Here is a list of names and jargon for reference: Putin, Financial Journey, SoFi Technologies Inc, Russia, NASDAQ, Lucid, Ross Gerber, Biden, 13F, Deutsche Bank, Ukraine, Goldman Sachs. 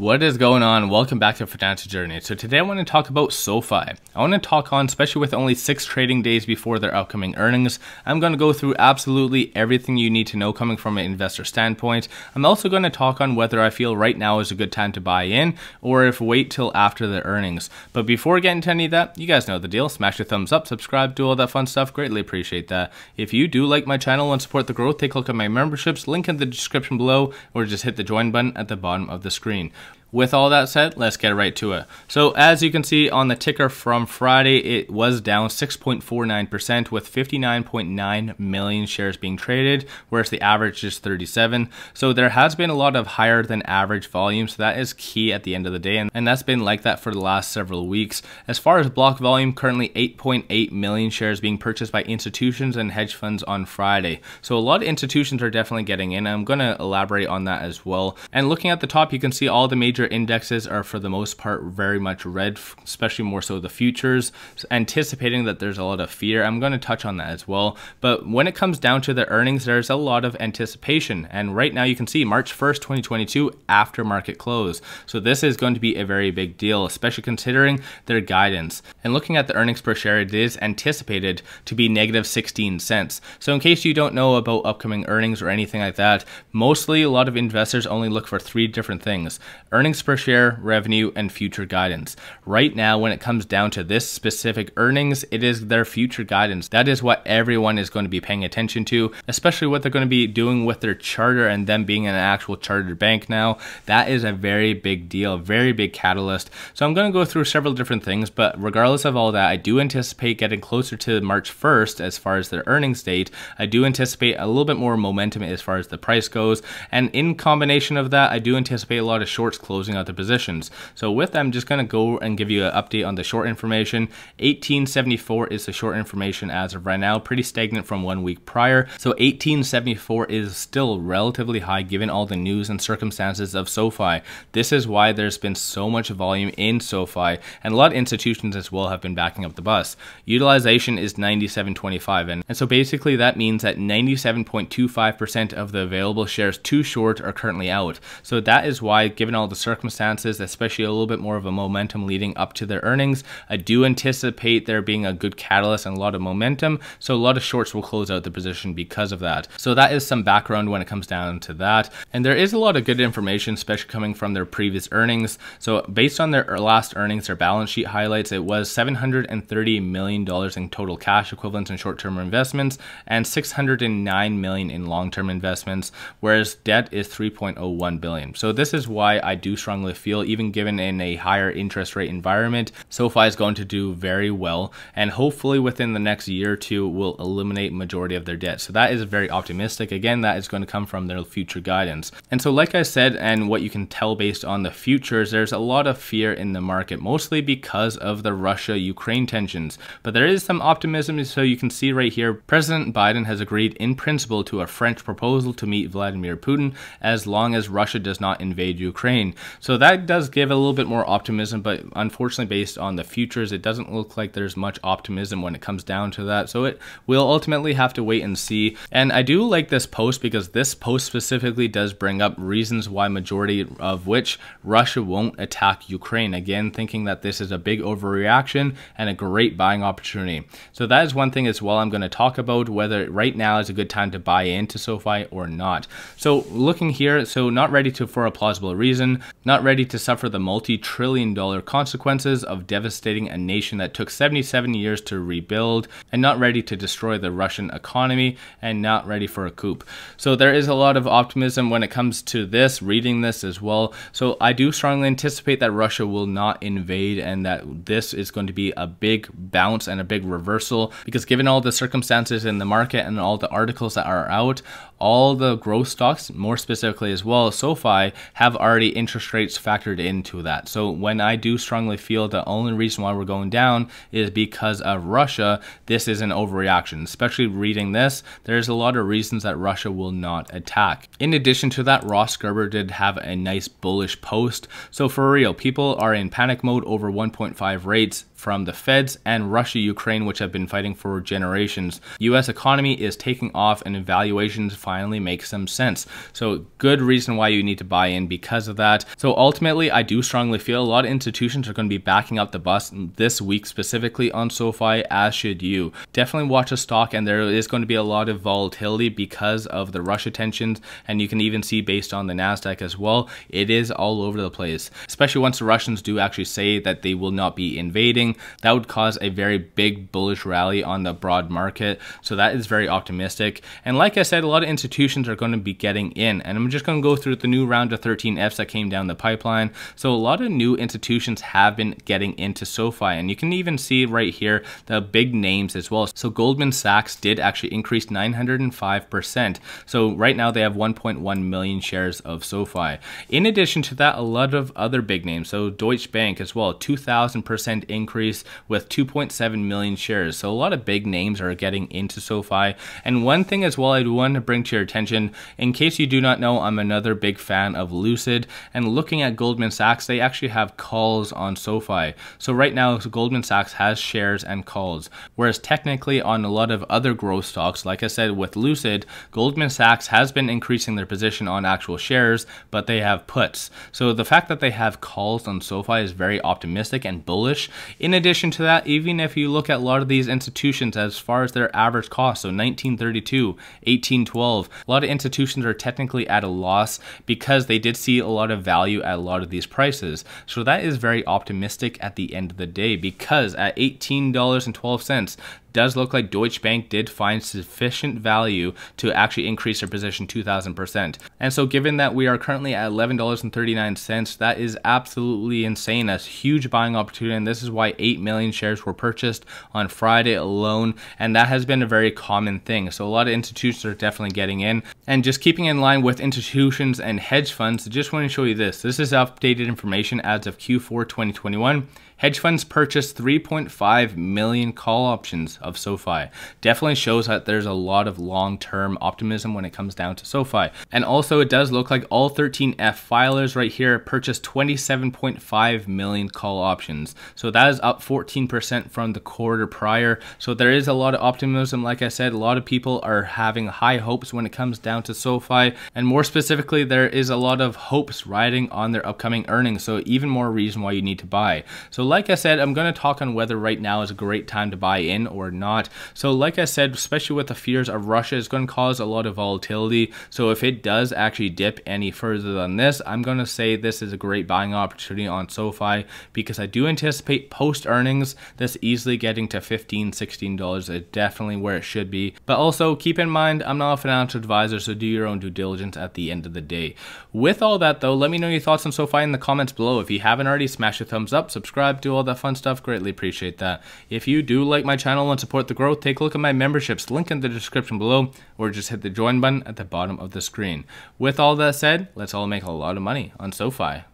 What is going on? Welcome back to Financial Journey. So today I want to talk about SoFi. I want to talk on, especially with only 6 trading days before their upcoming earnings, I'm going to go through absolutely everything you need to know coming from an investor standpoint. I'm also going to talk on whether I feel right now is a good time to buy in or if wait till after the earnings. But before we get into any of that, you guys know the deal. Smash your thumbs up, subscribe, do all that fun stuff. Greatly appreciate that. If you do like my channel and support the growth, take a look at my memberships, link in the description below, or just hit the join button at the bottom of the screen. With all that said, let's get right to it. So as you can see on the ticker from Friday, it was down 6.49% with 59.9 million shares being traded, whereas the average is 37. So there has been a lot of higher than average volume. So that is key at the end of the day. And that's been like that for the last several weeks. As far as block volume, currently 8.8 million shares being purchased by institutions and hedge funds on Friday. So a lot of institutions are definitely getting in. I'm going to elaborate on that as well. And looking at the top, you can see all the major indexes are for the most part very much red, especially more so the futures, anticipating that there's a lot of fear. I'm going to touch on that as well. But when it comes down to the earnings, there's a lot of anticipation. And right now you can see March 1st, 2022 after market close. So this is going to be a very big deal, especially considering their guidance. And looking at the earnings per share, it is anticipated to be negative 16 cents. So in case you don't know about upcoming earnings or anything like that, mostly a lot of investors only look for 3 different things: earnings per share, revenue, and future guidance. Right now, when it comes down to this specific earnings, it is their future guidance. That is what everyone is going to be paying attention to, especially what they're going to be doing with their charter and them being an actual chartered bank now. That is a very big deal, very big catalyst. So I'm going to go through several different things, but regardless of all that, I do anticipate getting closer to March 1st as far as their earnings date. I do anticipate a little bit more momentum as far as the price goes. And in combination of that, I do anticipate a lot of shorts closing out the positions. So with that, I'm just going to go and give you an update on the short information. 1874 is the short information as of right now, pretty stagnant from 1 week prior. So 1874 is still relatively high given all the news and circumstances of SoFi. This is why there's been so much volume in SoFi, and a lot of institutions as well have been backing up the bus. Utilization is 97.25, and so basically that means that 97.25% of the available shares too short are currently out. So that is why, given all the circumstances, especially a little bit more of a momentum leading up to their earnings, I do anticipate there being a good catalyst and a lot of momentum. So a lot of shorts will close out the position because of that. So that is some background when it comes down to that. And there is a lot of good information, especially coming from their previous earnings. So based on their last earnings, their balance sheet highlights, it was $730 million in total cash equivalents and short-term investments and $609 million in long-term investments, whereas debt is $3.01 billion. So this is why I do strongly feel, even given in a higher interest rate environment, SoFi is going to do very well, and hopefully within the next year or two will eliminate majority of their debt. So that is very optimistic. Again, that is going to come from their future guidance. And so like I said, and what you can tell based on the futures, there's a lot of fear in the market, mostly because of the Russia-Ukraine tensions. But there is some optimism. So you can see right here, President Biden has agreed in principle to a French proposal to meet Vladimir Putin as long as Russia does not invade Ukraine. So that does give a little bit more optimism, but unfortunately based on the futures, it doesn't look like there's much optimism when it comes down to that. So it will ultimately have to wait and see. And I do like this post because this post specifically does bring up reasons why, majority of which, Russia won't attack Ukraine. Again, thinking that this is a big overreaction and a great buying opportunity. So that is one thing as well I'm going to talk about, whether right now is a good time to buy into SoFi or not. So looking here, so not ready to for a plausible reason, not ready to suffer the multi-trillion-dollar consequences of devastating a nation that took 77 years to rebuild, and not ready to destroy the Russian economy, and not ready for a coup. So there is a lot of optimism when it comes to this, reading this as well. So I do strongly anticipate that Russia will not invade, and that this is going to be a big bounce and a big reversal, because given all the circumstances in the market and all the articles that are out, all the growth stocks, more specifically as well, SoFi, have already interest rates factored into that. So when I do strongly feel the only reason why we're going down is because of Russia, this is an overreaction. Especially reading this, there's a lot of reasons that Russia will not attack. In addition to that, Ross Gerber did have a nice bullish post. So for real, people are in panic mode over 1.5 rates from the feds and Russia, Ukraine, which have been fighting for generations. US economy is taking off and valuations finally make some sense. So good reason why you need to buy in because of that. So ultimately, I do strongly feel a lot of institutions are going to be backing up the bus this week, specifically on SoFi, as should you. Definitely watch the stock, and there is going to be a lot of volatility because of the Russia tensions, and you can even see based on the NASDAQ as well, it is all over the place, especially once the Russians do actually say that they will not be invading. That would cause a very big bullish rally on the broad market, so that is very optimistic. And like I said, a lot of institutions are going to be getting in, and I'm just going to go through the new round of 13Fs that came down the pipeline. So a lot of new institutions have been getting into SoFi, and you can even see right here the big names as well. So Goldman Sachs did actually increase 905%. So right now they have 1.1 million shares of SoFi. In addition to that, a lot of other big names. So Deutsche Bank as well, 2,000% increase with 2.7 million shares. So a lot of big names are getting into SoFi. And one thing as well I want to bring to your attention, in case you do not know, I'm another big fan of Lucid. And looking at Goldman Sachs, they actually have calls on SoFi. So right now Goldman Sachs has shares and calls. Whereas technically on a lot of other growth stocks, like I said with Lucid, Goldman Sachs has been increasing their position on actual shares, but they have puts. So the fact that they have calls on SoFi is very optimistic and bullish. In addition to that, even if you look at a lot of these institutions as far as their average cost, so 1932, 1812, a lot of institutions are technically at a loss because they did see a lot of value at a lot of these prices. So that is very optimistic at the end of the day, because at $18.12, does look like Deutsche Bank did find sufficient value to actually increase their position 2,000%. And so given that we are currently at $11.39, that is absolutely insane. That's a huge buying opportunity, and this is why 8 million shares were purchased on Friday alone, and that has been a very common thing. So a lot of institutions are definitely getting in. And just keeping in line with institutions and hedge funds, I just want to show you this. This is updated information as of Q4 2021. Hedge funds purchased 3.5 million call options of SoFi. Definitely shows that there's a lot of long-term optimism when it comes down to SoFi. And also it does look like all 13F filers right here purchased 27.5 million call options. So that is up 14% from the quarter prior. So there is a lot of optimism. Like I said, a lot of people are having high hopes when it comes down to SoFi. And more specifically, there is a lot of hopes riding on their upcoming earnings. So even more reason why you need to buy. So like I said, I'm going to talk on whether right now is a great time to buy in or not. So like I said, especially with the fears of Russia, it's going to cause a lot of volatility. So if it does actually dip any further than this, I'm going to say this is a great buying opportunity on SoFi, because I do anticipate post earnings this easily getting to $15, $16 is definitely where it should be. But also keep in mind, I'm not a financial advisor, so do your own due diligence at the end of the day. With all that though, let me know your thoughts on SoFi in the comments below. If you haven't already, smash a thumbs up, subscribe, do all that fun stuff. Greatly appreciate that. If you do like my channel and support the growth, take a look at my memberships, link in the description below, or just hit the join button at the bottom of the screen. With all that said, let's all make a lot of money on SoFi.